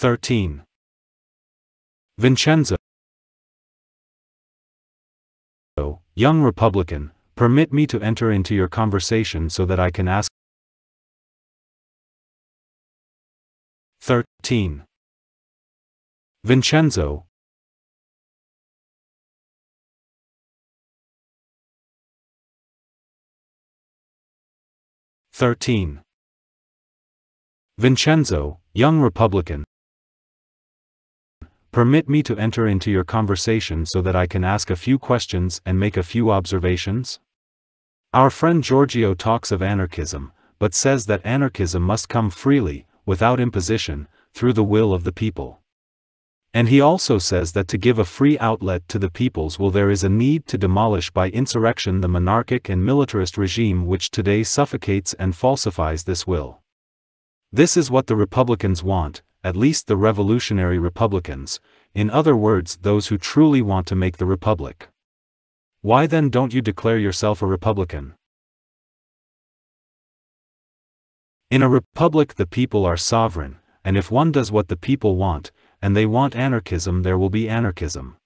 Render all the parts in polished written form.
13. Vincenzo, young Republican, permit me to enter into your conversation so that I can ask. 13. Vincenzo, young Republican, permit me to enter into your conversation so that I can ask a few questions and make a few observations? Our friend Giorgio talks of anarchism, but says that anarchism must come freely, without imposition, through the will of the people. And he also says that to give a free outlet to the people's will there is a need to demolish by insurrection the monarchic and militarist regime which today suffocates and falsifies this will. This is what the Republicans want, at least the revolutionary Republicans, in other words those who truly want to make the Republic. Why then don't you declare yourself a Republican? In a Republic the people are sovereign, and if one does what the people want, and they want anarchism there will be anarchism.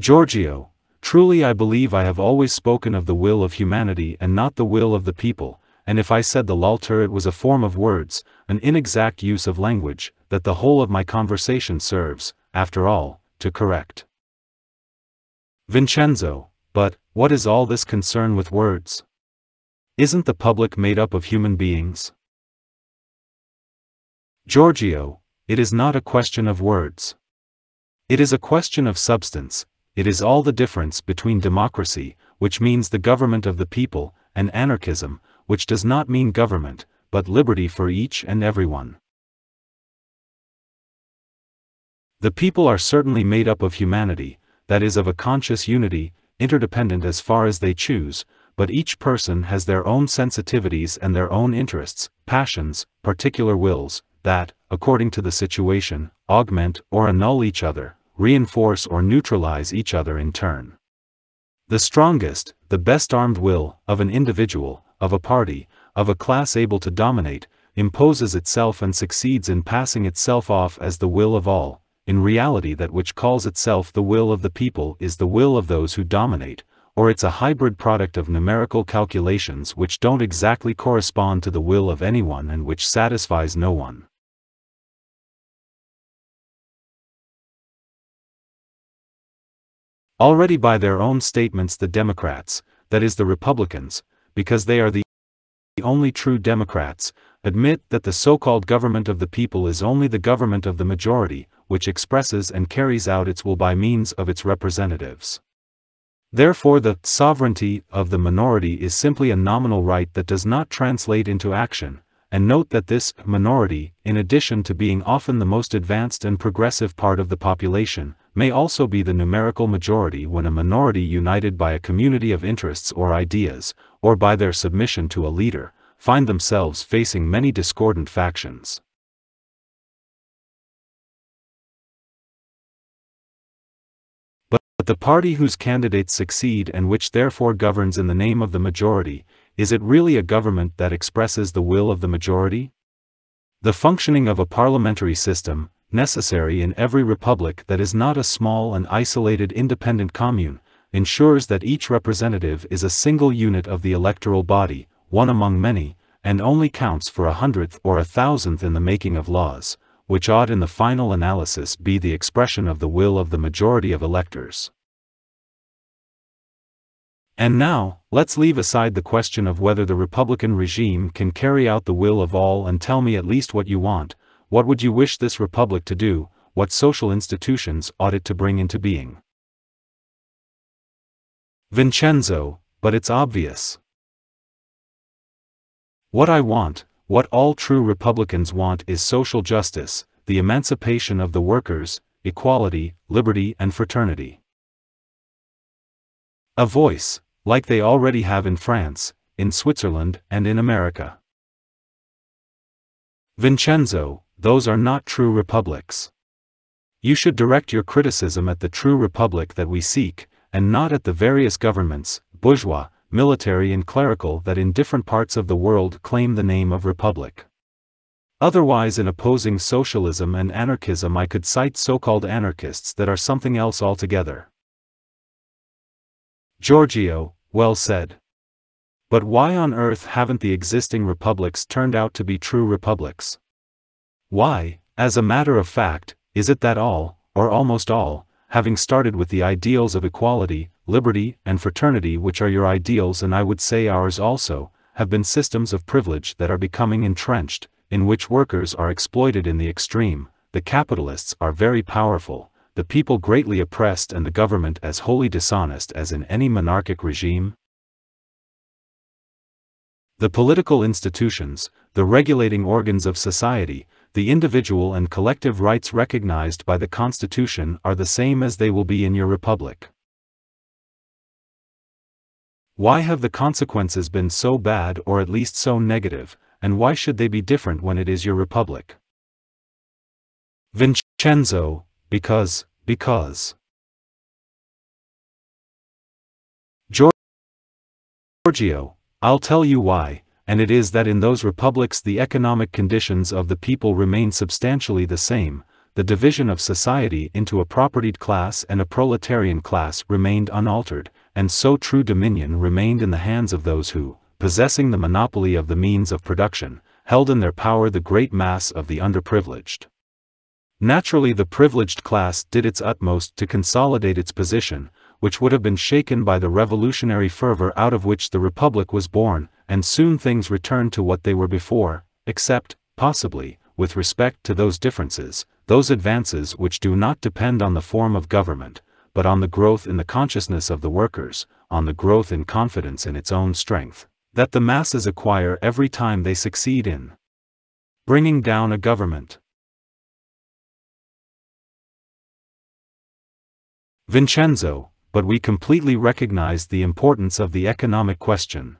Giorgio, truly I believe I have always spoken of the will of humanity and not the will of the people, and if I said the Lalter it was a form of words, an inexact use of language, that the whole of my conversation serves, after all, to correct. Vincenzo, but, what is all this concern with words? Isn't the public made up of human beings? Giorgio, it is not a question of words. It is a question of substance, it is all the difference between democracy, which means the government of the people, and anarchism, which does not mean government, but liberty for each and everyone. The people are certainly made up of humanity, that is of a conscious unity, interdependent as far as they choose, but each person has their own sensitivities and their own interests, passions, particular wills, that, according to the situation, augment or annul each other, reinforce or neutralize each other in turn. The strongest, the best armed will, of an individual, of a party, of a class able to dominate, imposes itself and succeeds in passing itself off as the will of all. In reality that which calls itself the will of the people is the will of those who dominate, or it's a hybrid product of numerical calculations which don't exactly correspond to the will of anyone and which satisfies no one. Already by their own statements the Democrats, that is the Republicans, because they are the only true Democrats, admit that the so-called government of the people is only the government of the majority, which expresses and carries out its will by means of its representatives. Therefore the sovereignty of the minority is simply a nominal right that does not translate into action, and note that this minority, in addition to being often the most advanced and progressive part of the population, may also be the numerical majority when a minority united by a community of interests or ideas, or by their submission to a leader, find themselves facing many discordant factions. But the party whose candidates succeed and which therefore governs in the name of the majority, is it really a government that expresses the will of the majority? The functioning of a parliamentary system, necessary in every republic that is not a small and isolated independent commune, ensures that each representative is a single unit of the electoral body, one among many, and only counts for 100th or 1,000th in the making of laws, which ought in the final analysis be the expression of the will of the majority of electors. And now, let's leave aside the question of whether the Republican regime can carry out the will of all and tell me at least what you want. What would you wish this republic to do? What social institutions ought it to bring into being? Vincenzo, but it's obvious. What I want, what all true Republicans want is social justice, the emancipation of the workers, equality, liberty and fraternity. A voice, like they already have in France, in Switzerland and in America. Vincenzo, those are not true republics. You should direct your criticism at the true republic that we seek, and not at the various governments, bourgeois, military and clerical that in different parts of the world claim the name of republic. Otherwise, in opposing socialism and anarchism, I could cite so-called anarchists that are something else altogether. Giorgio, well said. But why on earth haven't the existing republics turned out to be true republics? Why, as a matter of fact, is it that all, or almost all, having started with the ideals of equality, liberty, and fraternity, which are your ideals and I would say ours also, have been systems of privilege that are becoming entrenched, in which workers are exploited in the extreme, the capitalists are very powerful, the people greatly oppressed, and the government as wholly dishonest as in any monarchic regime? The political institutions, the regulating organs of society, the individual and collective rights recognized by the Constitution are the same as they will be in your republic. Why have the consequences been so bad, or at least so negative, and why should they be different when it is your republic? Vincenzo, because. Giorgio, I'll tell you why, and it is that in those republics the economic conditions of the people remain substantially the same, the division of society into a propertied class and a proletarian class remained unaltered, and so true dominion remained in the hands of those who, possessing the monopoly of the means of production, held in their power the great mass of the underprivileged. Naturally, the privileged class did its utmost to consolidate its position, which would have been shaken by the revolutionary fervor out of which the republic was born, and soon things returned to what they were before, except, possibly, with respect to those differences, those advances which do not depend on the form of government, but on the growth in the consciousness of the workers, on the growth in confidence in its own strength, that the masses acquire every time they succeed in bringing down a government. Vincenzo, but we completely recognize the importance of the economic question.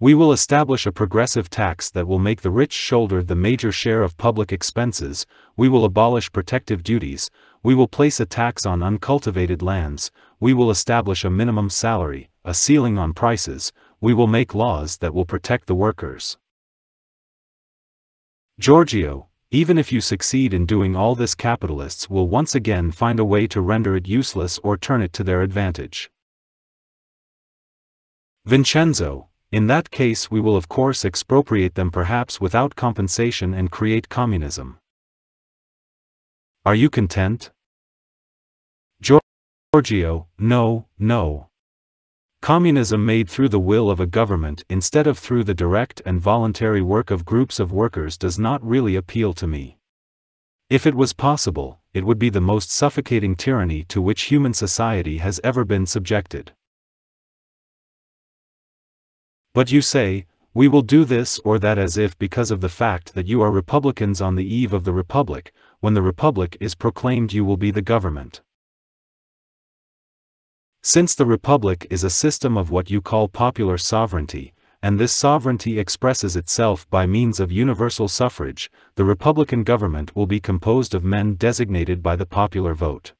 We will establish a progressive tax that will make the rich shoulder the major share of public expenses, we will abolish protective duties, we will place a tax on uncultivated lands, we will establish a minimum salary, a ceiling on prices, we will make laws that will protect the workers. Giorgio, even if you succeed in doing all this, capitalists will once again find a way to render it useless or turn it to their advantage. Vincenzo, in that case we will of course expropriate them, perhaps without compensation, and create communism. Are you content? Giorgio, no, no. Communism made through the will of a government instead of through the direct and voluntary work of groups of workers does not really appeal to me. If it was possible, it would be the most suffocating tyranny to which human society has ever been subjected. But you say, we will do this or that, as if because of the fact that you are Republicans on the eve of the Republic, when the Republic is proclaimed you will be the government. Since the republic is a system of what you call popular sovereignty, and this sovereignty expresses itself by means of universal suffrage, the republican government will be composed of men designated by the popular vote.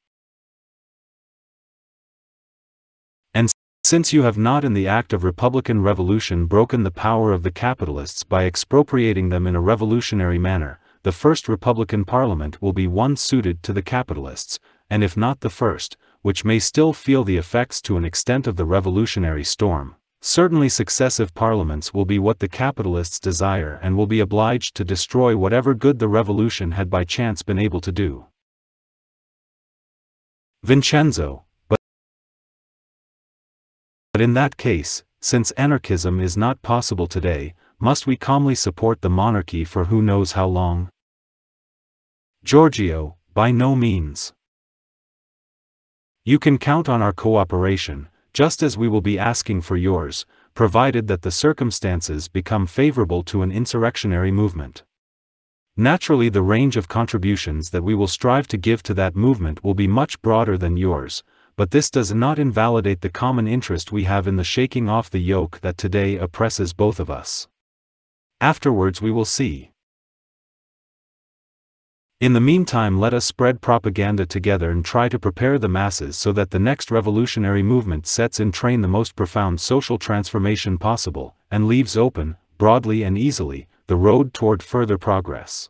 And since you have not in the act of republican revolution broken the power of the capitalists by expropriating them in a revolutionary manner, the first republican parliament will be one suited to the capitalists, and if not the first, which may still feel the effects to an extent of the revolutionary storm, certainly successive parliaments will be what the capitalists desire and will be obliged to destroy whatever good the revolution had by chance been able to do. Vincenzo, but in that case, since anarchism is not possible today, must we calmly support the monarchy for who knows how long? Giorgio, by no means. You can count on our cooperation, just as we will be asking for yours, provided that the circumstances become favorable to an insurrectionary movement. Naturally, the range of contributions that we will strive to give to that movement will be much broader than yours, but this does not invalidate the common interest we have in the shaking off the yoke that today oppresses both of us. Afterwards we will see. In the meantime, let us spread propaganda together and try to prepare the masses so that the next revolutionary movement sets in train the most profound social transformation possible, and leaves open, broadly and easily, the road toward further progress.